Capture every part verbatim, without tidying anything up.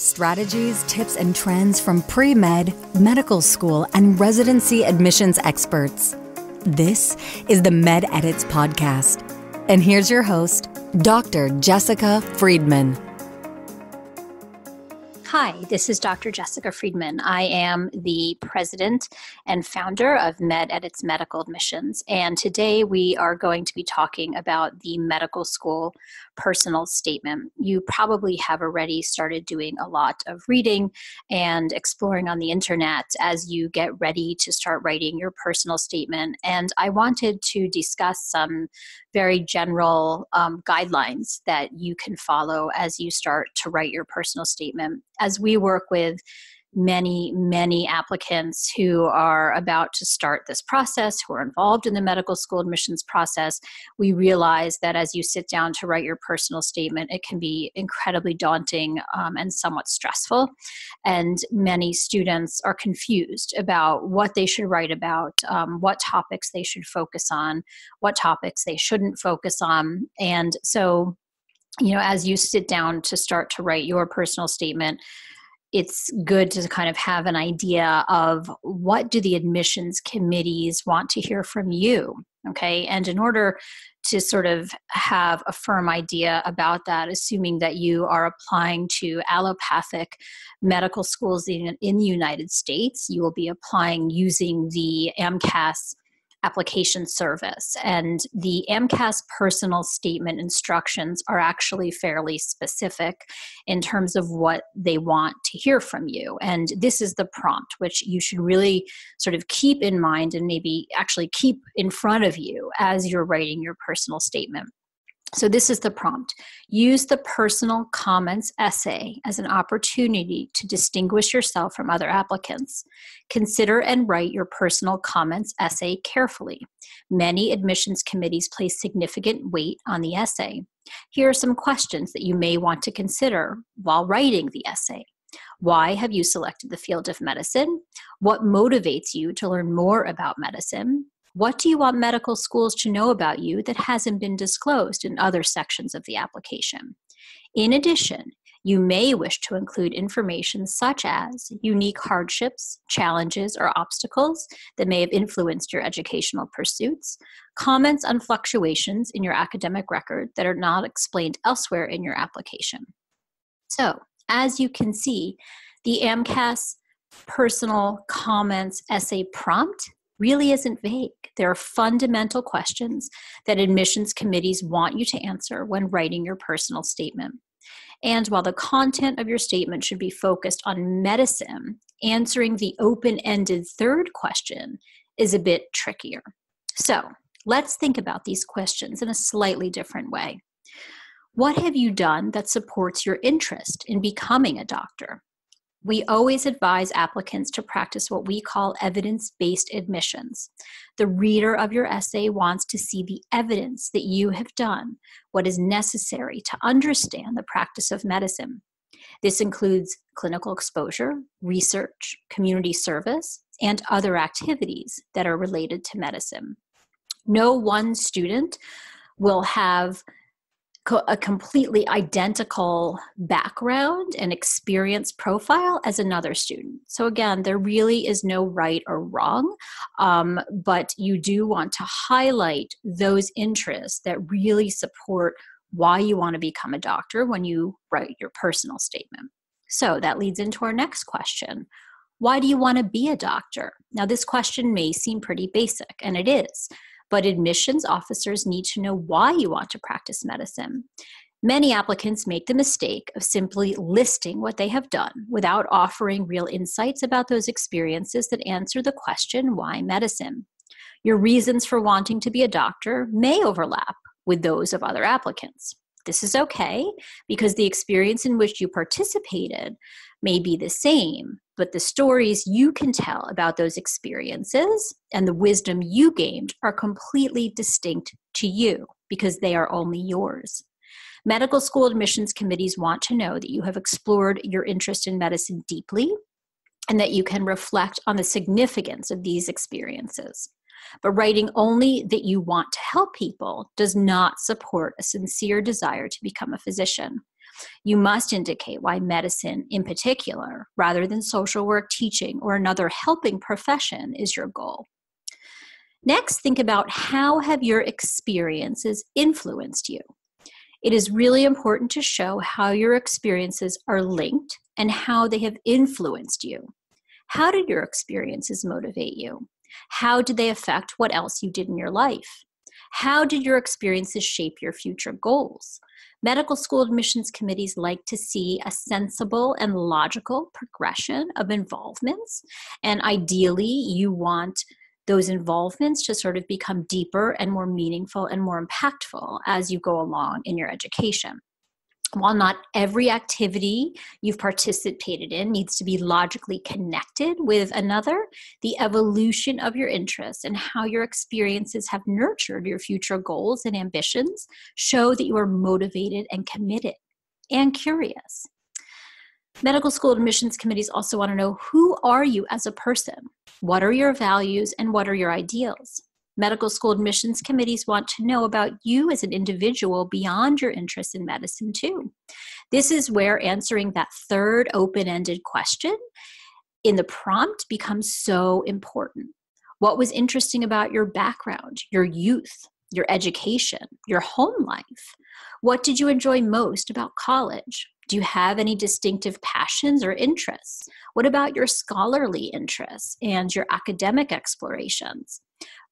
Strategies, tips, and trends from pre-med, medical school, and residency admissions experts. This is the MedEdits podcast. And here's your host, Doctor Jessica Freedman. Hi, this is Doctor Jessica Freedman. I am the president and founder of MedEdits Medical Admissions. And today we are going to be talking about the medical school personal statement. You probably have already started doing a lot of reading and exploring on the internet as you get ready to start writing your personal statement. And I wanted to discuss some very general um, guidelines that you can follow as you start to write your personal statement. As we work with many, many applicants who are about to start this process, who are involved in the medical school admissions process, we realize that as you sit down to write your personal statement, it can be incredibly daunting um, and somewhat stressful. And many students are confused about what they should write about, um, what topics they should focus on, what topics they shouldn't focus on. And so, you know, as you sit down to start to write your personal statement, it's good to kind of have an idea of what do the admissions committees want to hear from you, okay? And in order to sort of have a firm idea about that, assuming that you are applying to allopathic medical schools in, in the United States, you will be applying using the AMCAS application service. And the AMCAS personal statement instructions are actually fairly specific in terms of what they want to hear from you. And this is the prompt, which you should really sort of keep in mind and maybe actually keep in front of you as you're writing your personal statement. So this is the prompt. Use the personal comments essay as an opportunity to distinguish yourself from other applicants. Consider and write your personal comments essay carefully. Many admissions committees place significant weight on the essay. Here are some questions that you may want to consider while writing the essay. Why have you selected the field of medicine? What motivates you to learn more about medicine? What do you want medical schools to know about you that hasn't been disclosed in other sections of the application? In addition, you may wish to include information such as unique hardships, challenges, or obstacles that may have influenced your educational pursuits, comments on fluctuations in your academic record that are not explained elsewhere in your application. So, as you can see, the AMCAS personal comments essay prompt really isn't vague. There are fundamental questions that admissions committees want you to answer when writing your personal statement. And while the content of your statement should be focused on medicine, answering the open-ended third question is a bit trickier. So let's think about these questions in a slightly different way. What have you done that supports your interest in becoming a doctor? We always advise applicants to practice what we call evidence-based admissions. The reader of your essay wants to see the evidence that you have done, what is necessary to understand the practice of medicine. This includes clinical exposure, research, community service, and other activities that are related to medicine. No one student will have a completely identical background and experience profile as another student. So again, there really is no right or wrong, um, but you do want to highlight those interests that really support why you want to become a doctor when you write your personal statement. So that leads into our next question. Why do you want to be a doctor? Now, this question may seem pretty basic, and it is. But admissions officers need to know why you want to practice medicine. Many applicants make the mistake of simply listing what they have done without offering real insights about those experiences that answer the question, why medicine? Your reasons for wanting to be a doctor may overlap with those of other applicants. This is okay because the experience in which you participated may be the same, but the stories you can tell about those experiences and the wisdom you gained are completely distinct to you because they are only yours. Medical school admissions committees want to know that you have explored your interest in medicine deeply and that you can reflect on the significance of these experiences. But writing only that you want to help people does not support a sincere desire to become a physician. You must indicate why medicine in particular, rather than social work, teaching, or another helping profession is your goal. Next, think about how have your experiences influenced you. It is really important to show how your experiences are linked and how they have influenced you. How did your experiences motivate you? How did they affect what else you did in your life? How did your experiences shape your future goals? Medical school admissions committees like to see a sensible and logical progression of involvements, and ideally you want those involvements to sort of become deeper and more meaningful and more impactful as you go along in your education. While not every activity you've participated in needs to be logically connected with another, the evolution of your interests and how your experiences have nurtured your future goals and ambitions show that you are motivated and committed and curious. Medical school admissions committees also want to know, who are you as a person? What are your values and what are your ideals? Medical school admissions committees want to know about you as an individual beyond your interest in medicine too. This is where answering that third open-ended question in the prompt becomes so important. What was interesting about your background, your youth, your education, your home life? What did you enjoy most about college? Do you have any distinctive passions or interests? What about your scholarly interests and your academic explorations?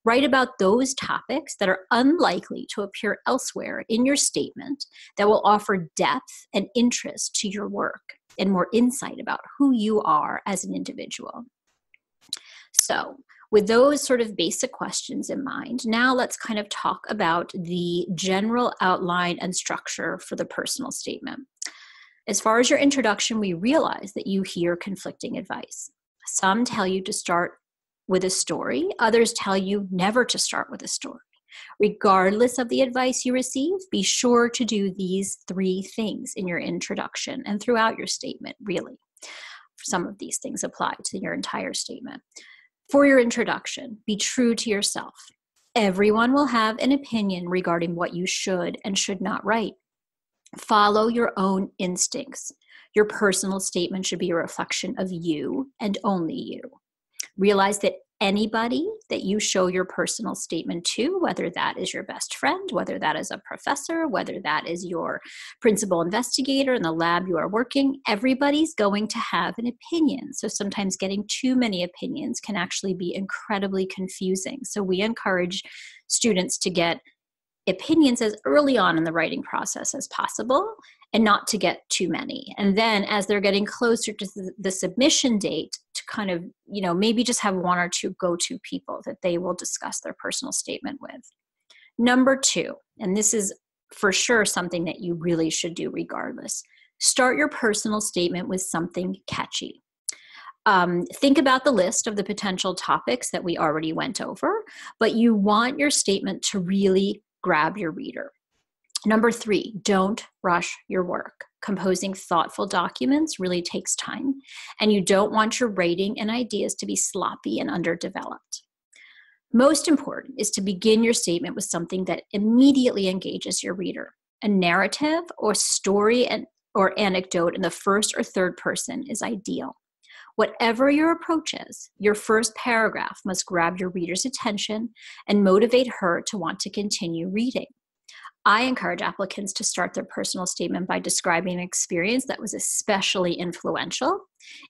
Write about those topics that are unlikely to appear elsewhere in your statement that will offer depth and interest to your work and more insight about who you are as an individual. So, with those sort of basic questions in mind, now let's kind of talk about the general outline and structure for the personal statement. As far as your introduction, we realize that you hear conflicting advice. Some tell you to start with a story. Others tell you never to start with a story. Regardless of the advice you receive, be sure to do these three things in your introduction and throughout your statement, really. Some of these things apply to your entire statement. For your introduction, be true to yourself. Everyone will have an opinion regarding what you should and should not write. Follow your own instincts. Your personal statement should be a reflection of you and only you. Realize that anybody that you show your personal statement to, whether that is your best friend, whether that is a professor, whether that is your principal investigator in the lab you are working, everybody's going to have an opinion. So sometimes getting too many opinions can actually be incredibly confusing. So we encourage students to get opinions as early on in the writing process as possible and not to get too many. And then as they're getting closer to the submission date, to kind of, you know, maybe just have one or two go-to people that they will discuss their personal statement with. Number two, and this is for sure something that you really should do regardless, start your personal statement with something catchy. Um, think about the list of the potential topics that we already went over, but you want your statement to really grab your reader. Number three, don't rush your work. Composing thoughtful documents really takes time, and you don't want your writing and ideas to be sloppy and underdeveloped. Most important is to begin your statement with something that immediately engages your reader. A narrative or story and, or anecdote in the first or third person is ideal. Whatever your approach is, your first paragraph must grab your reader's attention and motivate her to want to continue reading. I encourage applicants to start their personal statement by describing an experience that was especially influential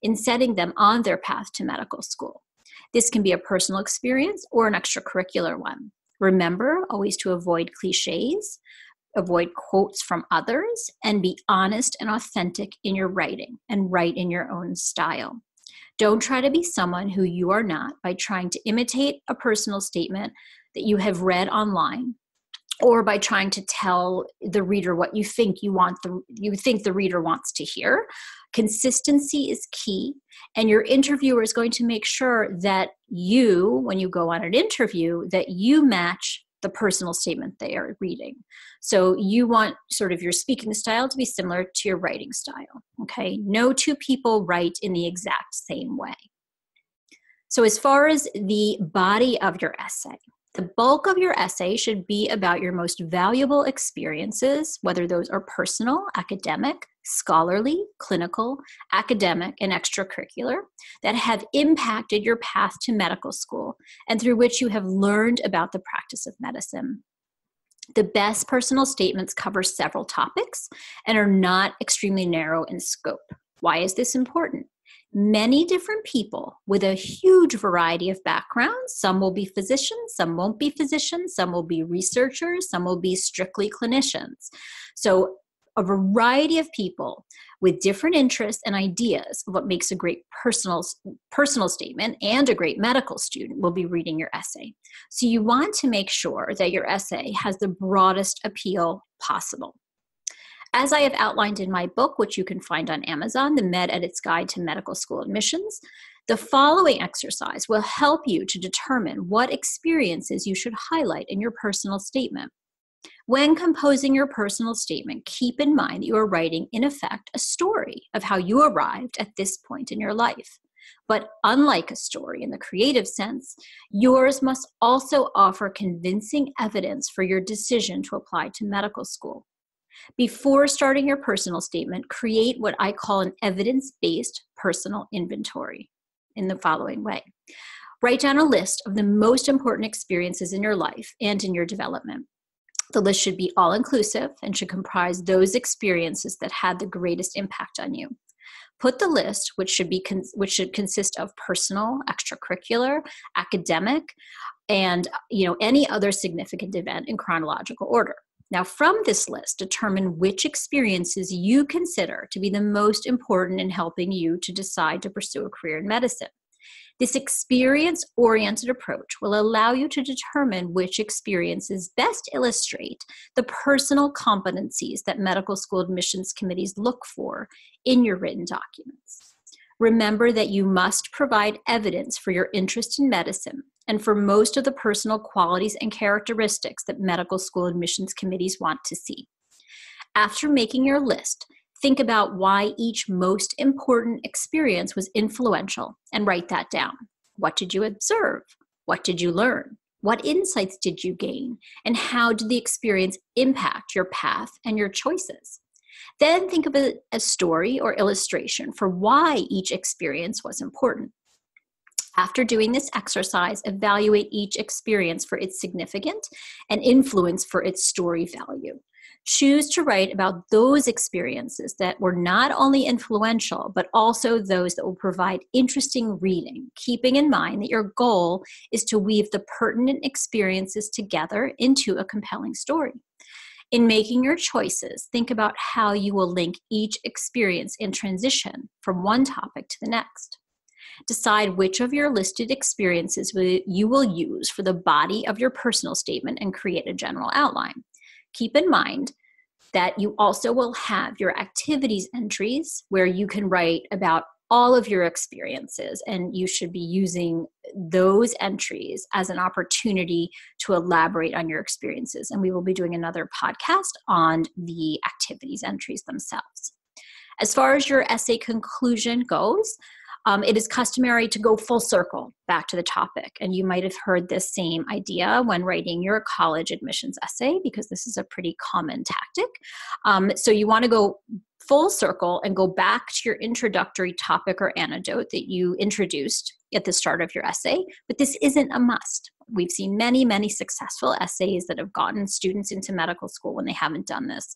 in setting them on their path to medical school. This can be a personal experience or an extracurricular one. Remember always to avoid cliches, avoid quotes from others, and be honest and authentic in your writing and write in your own style. Don't try to be someone who you are not by trying to imitate a personal statement that you have read online, or by trying to tell the reader what you think you want the, you think the reader wants to hear. Consistency is key, and your interviewer is going to make sure that you, when you go on an interview, that you match the personal statement they are reading. So you want sort of your speaking style to be similar to your writing style, okay? No two people write in the exact same way. So as far as the body of your essay, The bulk of your essay should be about your most valuable experiences, whether those are personal, academic, scholarly, clinical, academic, and extracurricular, that have impacted your path to medical school and through which you have learned about the practice of medicine. The best personal statements cover several topics and are not extremely narrow in scope. Why is this important? Many different people with a huge variety of backgrounds. Some will be physicians, some won't be physicians, some will be researchers, some will be strictly clinicians. So a variety of people with different interests and ideas of what makes a great personal, personal statement and a great medical student will be reading your essay. So you want to make sure that your essay has the broadest appeal possible. As I have outlined in my book, which you can find on Amazon, The MedEdits Guide to Medical School Admissions, the following exercise will help you to determine what experiences you should highlight in your personal statement. When composing your personal statement, keep in mind that you are writing, in effect, a story of how you arrived at this point in your life. But unlike a story in the creative sense, yours must also offer convincing evidence for your decision to apply to medical school. Before starting your personal statement, create what I call an evidence-based personal inventory in the following way. Write down a list of the most important experiences in your life and in your development. The list should be all-inclusive and should comprise those experiences that had the greatest impact on you. Put the list, which should be which should consist of personal, extracurricular, academic, and you know any other significant event in chronological order. Now, from this list, determine which experiences you consider to be the most important in helping you to decide to pursue a career in medicine. This experience-oriented approach will allow you to determine which experiences best illustrate the personal competencies that medical school admissions committees look for in your written documents. Remember that you must provide evidence for your interest in medicine and for most of the personal qualities and characteristics that medical school admissions committees want to see. After making your list, think about why each most important experience was influential and write that down. What did you observe? What did you learn? What insights did you gain? And how did the experience impact your path and your choices? Then think of a, a story or illustration for why each experience was important. After doing this exercise, evaluate each experience for its significance and influence for its story value. Choose to write about those experiences that were not only influential, but also those that will provide interesting reading, keeping in mind that your goal is to weave the pertinent experiences together into a compelling story. In making your choices, think about how you will link each experience and transition from one topic to the next. Decide which of your listed experiences you will use for the body of your personal statement and create a general outline. Keep in mind that you also will have your activities entries where you can write about all of your experiences, and you should be using those entries as an opportunity to elaborate on your experiences. And we will be doing another podcast on the activities entries themselves. As far as your essay conclusion goes, Um, it is customary to go full circle back to the topic, and you might have heard this same idea when writing your college admissions essay, because this is a pretty common tactic. Um, so you want to go full circle and go back to your introductory topic or anecdote that you introduced at the start of your essay, but this isn't a must. We've seen many, many successful essays that have gotten students into medical school when they haven't done this.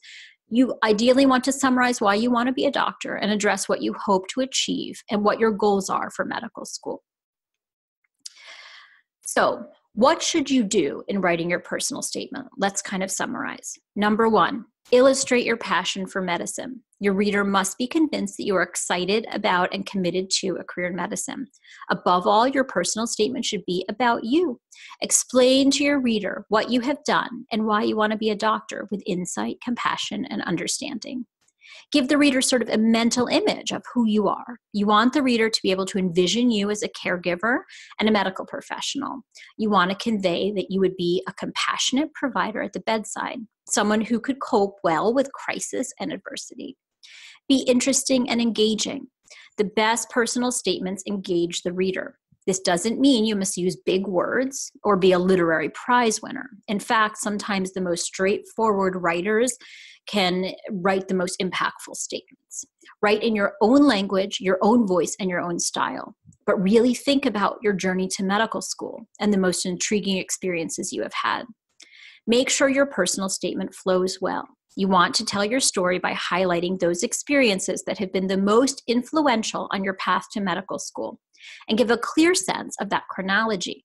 You ideally want to summarize why you want to be a doctor and address what you hope to achieve and what your goals are for medical school. So, what should you do in writing your personal statement? Let's kind of summarize. Number one, illustrate your passion for medicine. Your reader must be convinced that you are excited about and committed to a career in medicine. Above all, your personal statement should be about you. Explain to your reader what you have done and why you want to be a doctor with insight, compassion, and understanding. Give the reader sort of a mental image of who you are. You want the reader to be able to envision you as a caregiver and a medical professional. You want to convey that you would be a compassionate provider at the bedside, someone who could cope well with crisis and adversity. Be interesting and engaging. The best personal statements engage the reader. This doesn't mean you must use big words or be a literary prize winner. In fact, sometimes the most straightforward writers can write the most impactful statements. Write in your own language, your own voice, and your own style. But really think about your journey to medical school and the most intriguing experiences you have had. Make sure your personal statement flows well. You want to tell your story by highlighting those experiences that have been the most influential on your path to medical school, and give a clear sense of that chronology.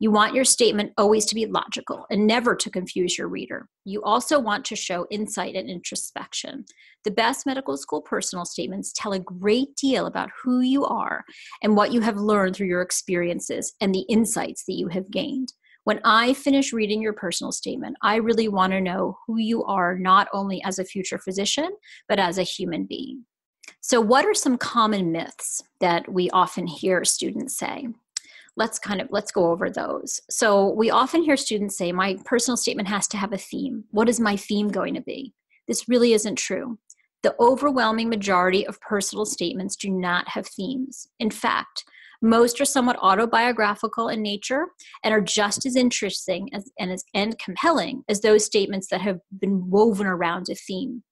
You want your statement always to be logical and never to confuse your reader. You also want to show insight and introspection. The best medical school personal statements tell a great deal about who you are and what you have learned through your experiences and the insights that you have gained. When I finish reading your personal statement, I really want to know who you are, not only as a future physician, but as a human being. So what are some common myths that we often hear students say? Let's kind of, let's go over those. So we often hear students say, my personal statement has to have a theme. What is my theme going to be? This really isn't true. The overwhelming majority of personal statements do not have themes. In fact, most are somewhat autobiographical in nature and are just as interesting as, and, as, and compelling as those statements that have been woven around a theme.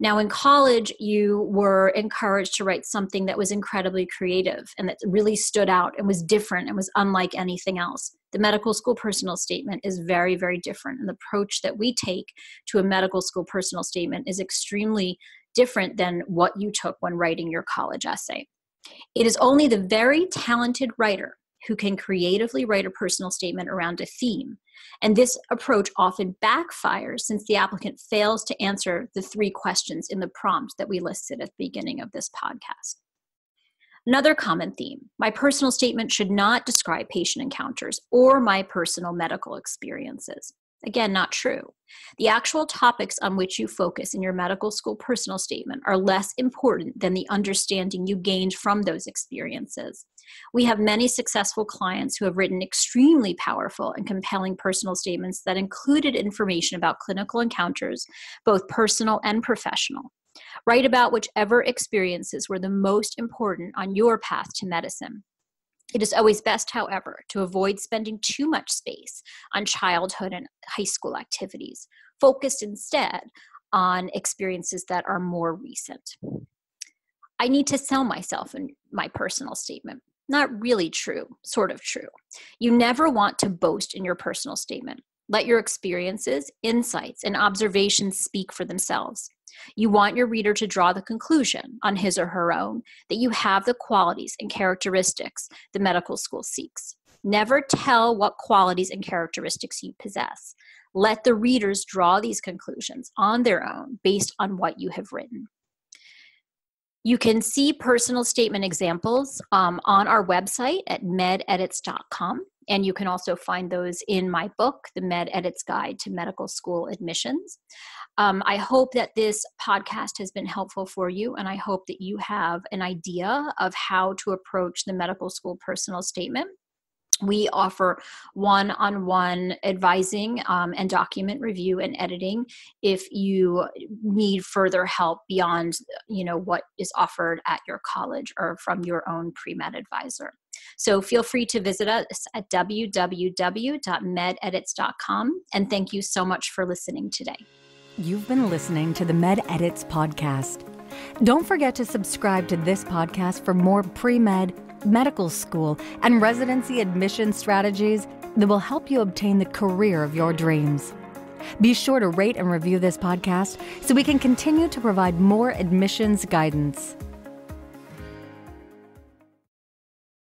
Now, in college, you were encouraged to write something that was incredibly creative and that really stood out and was different and was unlike anything else. The medical school personal statement is very, very different. And the approach that we take to a medical school personal statement is extremely different than what you took when writing your college essay. It is only the very talented writer who can creatively write a personal statement around a theme. And this approach often backfires since the applicant fails to answer the three questions in the prompt that we listed at the beginning of this podcast. Another common theme, my personal statement should not describe patient encounters or my personal medical experiences. Again, not true. The actual topics on which you focus in your medical school personal statement are less important than the understanding you gained from those experiences. We have many successful clients who have written extremely powerful and compelling personal statements that included information about clinical encounters, both personal and professional. Write about whichever experiences were the most important on your path to medicine. It is always best, however, to avoid spending too much space on childhood and high school activities, focused instead on experiences that are more recent. I need to sell myself in my personal statement. Not really true, sort of true. You never want to boast in your personal statement. Let your experiences, insights, and observations speak for themselves. You want your reader to draw the conclusion on his or her own that you have the qualities and characteristics the medical school seeks. Never tell what qualities and characteristics you possess. Let the readers draw these conclusions on their own based on what you have written. You can see personal statement examples um, on our website at med edits dot com, and you can also find those in my book, The MedEdits Guide to Medical School Admissions. Um, I hope that this podcast has been helpful for you, and I hope that you have an idea of how to approach the medical school personal statement. We offer one-on-one advising um, and document review and editing if you need further help beyond, you know, what is offered at your college or from your own pre-med advisor. So feel free to visit us at w w w dot med edits dot com, and thank you so much for listening today. You've been listening to the MedEdits podcast. Don't forget to subscribe to this podcast for more pre-med, medical school, and residency admission strategies that will help you obtain the career of your dreams. Be sure to rate and review this podcast so we can continue to provide more admissions guidance.